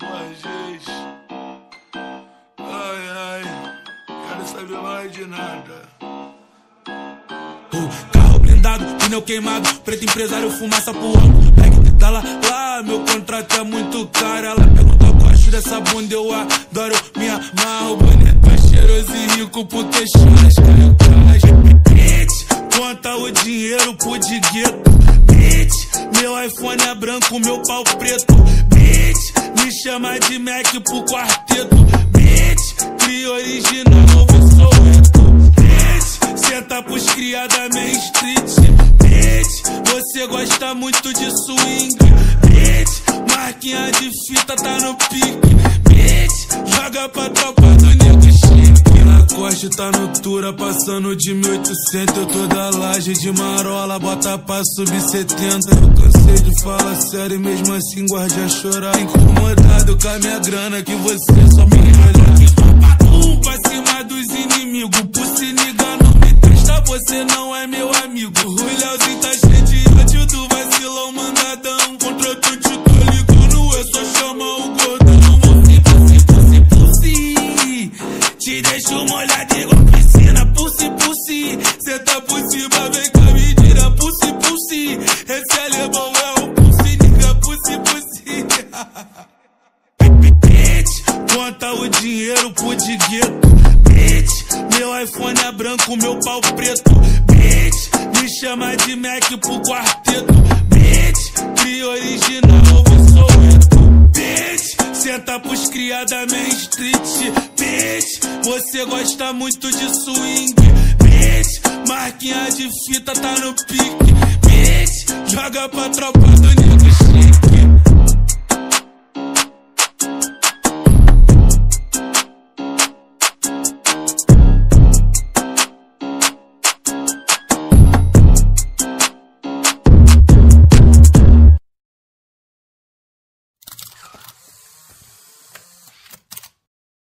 Mas, ai, ai, quero saber mais de nada. Carro blindado, pneu queimado, preto empresário, fumaça pro alto. Pega, tá lá, lá, meu contrato é muito caro. Ela pergunta o gosto dessa bunda, eu adoro, me amarro. Bonito, cheiroso e rico, porque choras, caiu, bitch, conta o dinheiro pro de gueto. Bitch, meu iPhone é branco, meu pau preto. Bitch, me chama de Mac pro quarteto. Bitch, cria original, novo soweto. Bitch, senta pros criada Main Street. Bitch, você gosta muito de swing. Bitch, marquinha de fita tá no pique. Bitch, joga pra tropa do nego chique. Na costa tá no Tura, passando de 1800. Eu tô da laje de marola, bota pra subir 70. De fala sério, mesmo assim guarda a chorar. Incomodado com a minha grana, que você só me olha. Que pum pra cima dos inimigos. Por se ligar, não me testa, você não é meu amigo. O Léozinho tá cheio de ódio do vacilão mandadão. Contra tu te tô ligando, eu só chamo o gordão. Pulsi, te deixo molhado igual piscina. Pulsi, cê tá por cima, vem cá, me tira. Pulsi, esse alemão. Bitch, conta o dinheiro pro de gueto. Bitch, meu iPhone é branco, meu pau preto. Bitch, me chama de Mac pro quarteto. Bitch, cria original, novo soweto. Bitch, senta pros criada Main Street. Bitch, você gosta muito de swing. Bitch, marquinha de fita tá no pique. Bitch, joga pra tropa.